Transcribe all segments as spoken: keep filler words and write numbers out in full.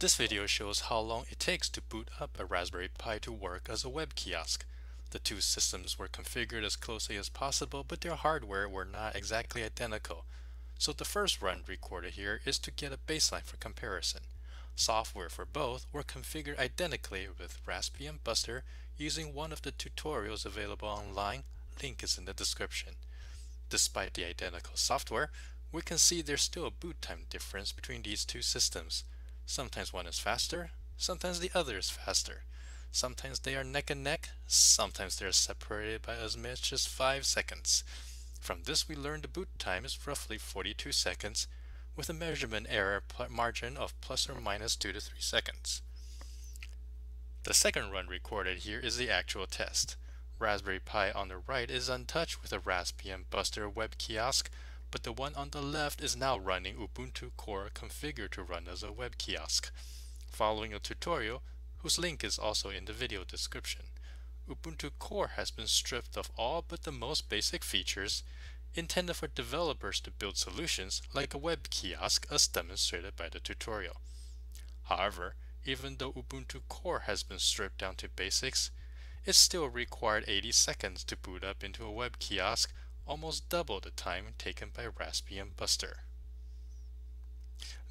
This video shows how long it takes to boot up a Raspberry Pi to work as a web kiosk. The two systems were configured as closely as possible, but their hardware were not exactly identical. So the first run recorded here is to get a baseline for comparison. Software for both were configured identically with Raspbian Buster using one of the tutorials available online. Link is in the description. Despite the identical software, we can see there's still a boot time difference between these two systems. Sometimes one is faster, sometimes the other is faster. Sometimes they are neck and neck, sometimes they are separated by as much as five seconds. From this we learn the boot time is roughly forty-two seconds, with a measurement error margin of plus or minus two to three seconds. The second run recorded here is the actual test. Raspberry Pi on the right is untouched with a Raspbian Buster web kiosk, but the one on the left is now running Ubuntu Core configured to run as a web kiosk. Following a tutorial, whose link is also in the video description. Ubuntu Core has been stripped of all but the most basic features intended for developers to build solutions like a web kiosk as demonstrated by the tutorial. However, even though Ubuntu Core has been stripped down to basics, it still required eighty seconds to boot up into a web kiosk, almost double the time taken by Raspbian Buster.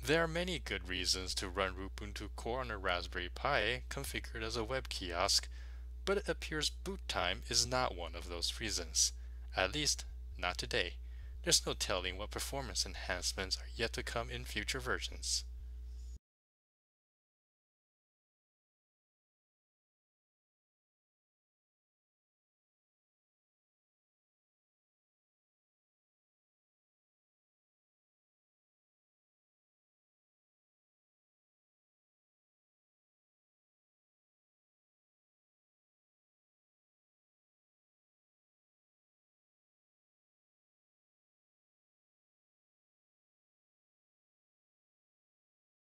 There are many good reasons to run Ubuntu Core on a Raspberry Pi configured as a web kiosk, but it appears boot time is not one of those reasons. At least, not today. There's no telling what performance enhancements are yet to come in future versions.